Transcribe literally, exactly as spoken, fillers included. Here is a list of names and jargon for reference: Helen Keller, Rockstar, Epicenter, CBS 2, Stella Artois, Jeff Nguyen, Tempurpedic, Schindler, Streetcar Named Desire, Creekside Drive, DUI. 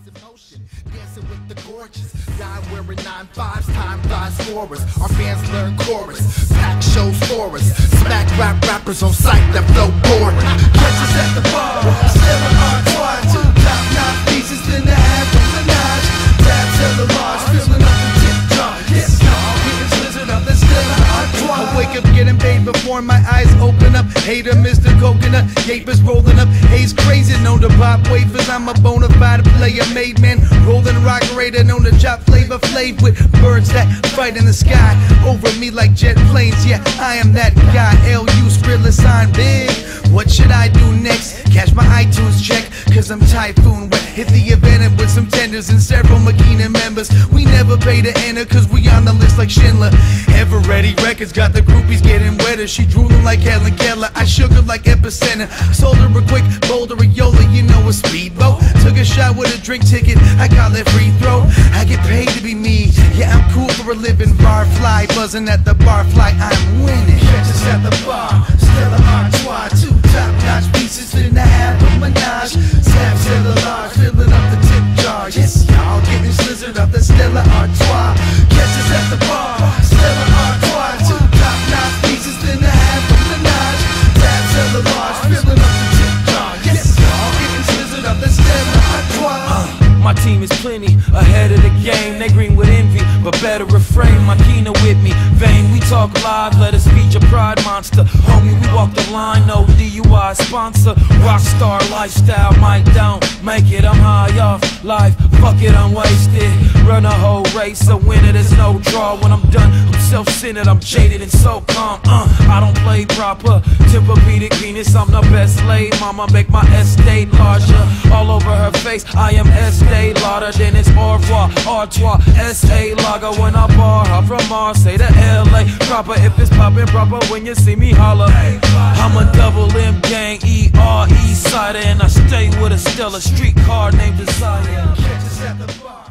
was in motion, dancing with the gorgeous. Die wearing nine fives, time flies for us. Our fans learn chorus, pack shows for us. Smack rap rappers on sight that flow boring. Catch us at the bar, Stella Artois. Two top nine pieces, then the half of the notch. Dab till the bars, filling up the tip jar. Yes, no, we're slizzing up the Stella Artois. I wake up getting paid before my eyes open up. Hater, Mister Coconut, gapers rolling up. Haze crazy, known to pop wafers. I'm a bona fide player, made man. Rolling rock raider, known to chop flavor flaved with birds that fight in the sky. Over me like jet planes, yeah, I am that guy. L U, spiritless, sign big. What should I do next? Cash my iTunes check, cause I'm typhoon wet. Hit the event with some tenders and several Makina members. We never pay to enter, cause we on the list like Schindler. Ever Ready Records got the groupies getting wetter. She drooling like Helen Keller, I shook her like Epicenter. Sold her a quick boulder, a Yola, you know a speedboat. Took a shot with a drink ticket, I call it free throw. I get paid to be me, yeah, I'm cool for a living. Barfly, buzzing at the barfly, I'm winning. Catch us at the bar, Stella Artois. Two top-notch pieces in the half of menage. Slab Stella large, filling up the tip jar. Yes, y'all getting slizzard up the Stella Artois. Catch us at the bar, Stella Artois. Two top-notch pieces in the half of menage. Slab Stella large, filling up the tip jar. Yes, y'all getting slizzard up the Stella Artois. Uh. My team is plenty, ahead of the game. They green with envy, but better refrain. My Kina with me, vain, we talk live. Let us beat your pride monster. Homie, we walk the line, no D U I sponsor. Rockstar lifestyle, might don't make it. I'm high off life, fuck it, I'm wasted. Run a whole race, a winner, there's no draw. When I'm done, I'm self-centered, I'm jaded and so calm. Uh, I don't play proper, Tempurpedic penis. I'm the best laid, mama, make my estate larger. All over her face, I am estate Lauder, then it's au revoir, Artois, S A Lager. When I bar her from Marseille to L A proper, if it's poppin' proper when you see me holler. I'm a double M gang, E R E cider, and I stay with a Stella, Streetcar Named Desire. Catch us at the bar.